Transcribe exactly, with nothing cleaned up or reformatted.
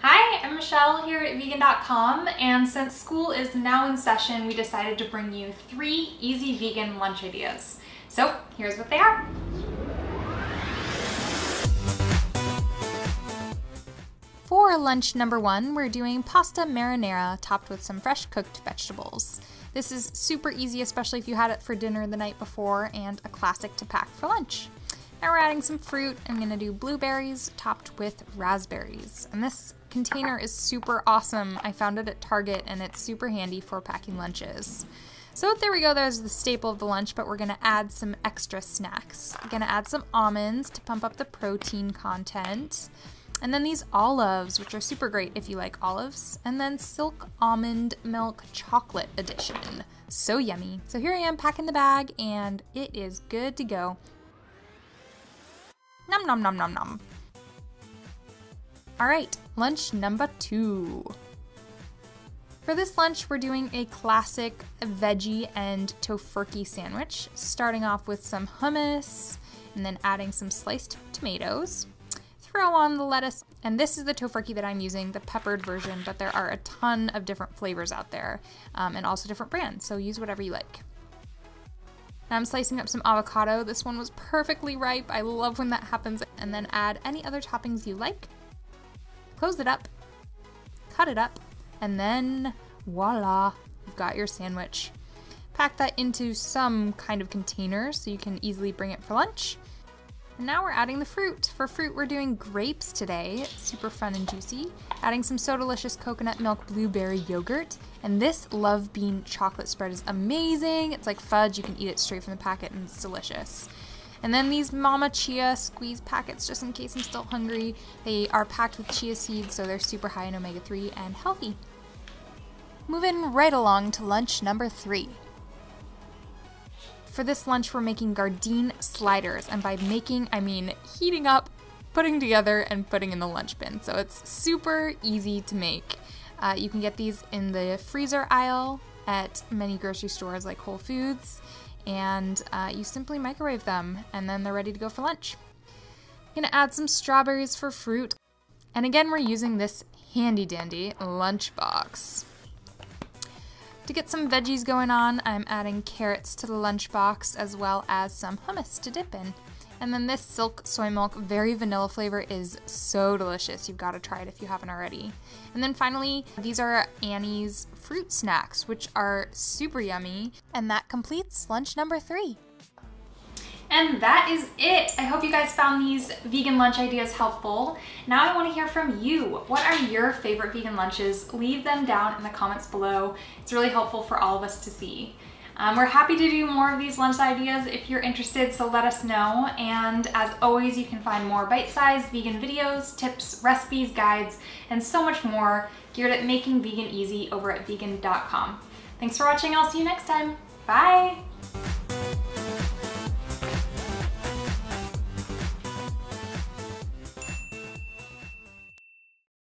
Hi, I'm Michelle here at vegan dot com, and since school is now in session, we decided to bring you three easy vegan lunch ideas. So here's what they are. For lunch number one, we're doing pasta marinara topped with some fresh cooked vegetables. This is super easy, especially if you had it for dinner the night before, and a classic to pack for lunch. Now we're adding some fruit. I'm gonna do blueberries topped with raspberries. And this container is super awesome. I found it at Target and it's super handy for packing lunches. So there we go, there's the staple of the lunch, but we're gonna add some extra snacks. I'm gonna add some almonds to pump up the protein content. And then these olives, which are super great if you like olives. And then silk almond milk chocolate edition. So yummy. So here I am packing the bag and it is good to go. Nom nom nom nom nom. All right, lunch number two. For this lunch, we're doing a classic veggie and Tofurky sandwich, starting off with some hummus and then adding some sliced tomatoes. Throw on the lettuce, and this is the Tofurky that I'm using, the peppered version, but there are a ton of different flavors out there um, and also different brands, so use whatever you like. Now I'm slicing up some avocado. This one was perfectly ripe. I love when that happens. And then add any other toppings you like. Close it up, cut it up, and then voila, you've got your sandwich. Pack that into some kind of container so you can easily bring it for lunch. And now we're adding the fruit. For fruit, we're doing grapes today, super fun and juicy. Adding some So Delicious coconut milk blueberry yogurt. And this Love Bean chocolate spread is amazing. It's like fudge, you can eat it straight from the packet and it's delicious. And then these Mama Chia squeeze packets, just in case I'm still hungry. They are packed with chia seeds, so they're super high in omega three and healthy. Moving right along to lunch number three. For this lunch, we're making Gardein sliders, and by making, I mean heating up, putting together, and putting in the lunch bin. So it's super easy to make. Uh, you can get these in the freezer aisle at many grocery stores like Whole Foods, and uh, you simply microwave them, and then they're ready to go for lunch. I'm gonna add some strawberries for fruit, and again, we're using this handy-dandy lunch box. To get some veggies going on, I'm adding carrots to the lunchbox as well as some hummus to dip in. And then this silk soy milk, very vanilla flavor, is so delicious. You've got to try it if you haven't already. And then finally, these are Annie's fruit snacks, which are super yummy. And that completes lunch number three. And that is it. I hope you guys found these vegan lunch ideas helpful. Now I want to hear from you. What are your favorite vegan lunches? Leave them down in the comments below. It's really helpful for all of us to see. Um, we're happy to do more of these lunch ideas if you're interested, so let us know. And as always, you can find more bite-sized vegan videos, tips, recipes, guides, and so much more geared at making vegan easy over at vegan dot com. Thanks for watching. I'll see you next time. Bye.